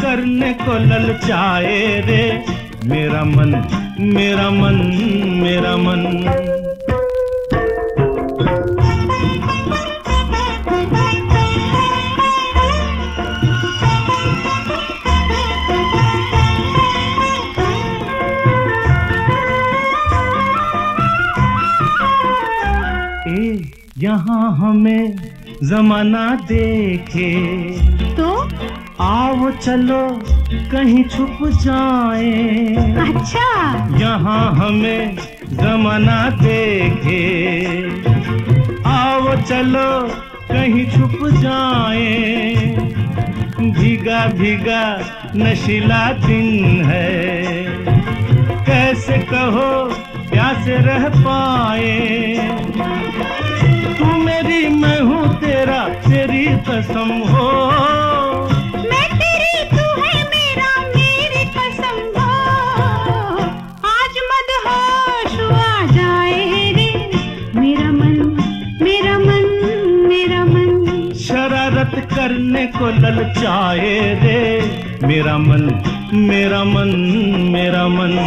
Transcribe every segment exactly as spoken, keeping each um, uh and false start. करने को ललचाए रे मेरा मन मेरा मन मेरा मन। ए, यहाँ हमें जमाना देखे तो आओ चलो कहीं छुप जाए। अच्छा, यहाँ हमें जमाना देखे आओ चलो कहीं छुप जाए। भीगा भीगा नशीला दिन है कैसे कहो प्यासे रह पाए। तू मेरी मैं हूँ तेरा तेरी कसम हो करने को ललचाए रे मेरा मन मेरा मन मेरा मन।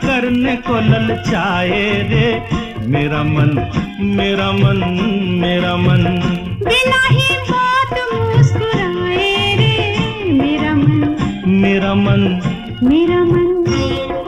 करने को ललचाए रे मेरा मन मेरा मन मेरा मन। बिना ही बात मुस्कुराए रे मेरा मन मेरा मन मेरा मन।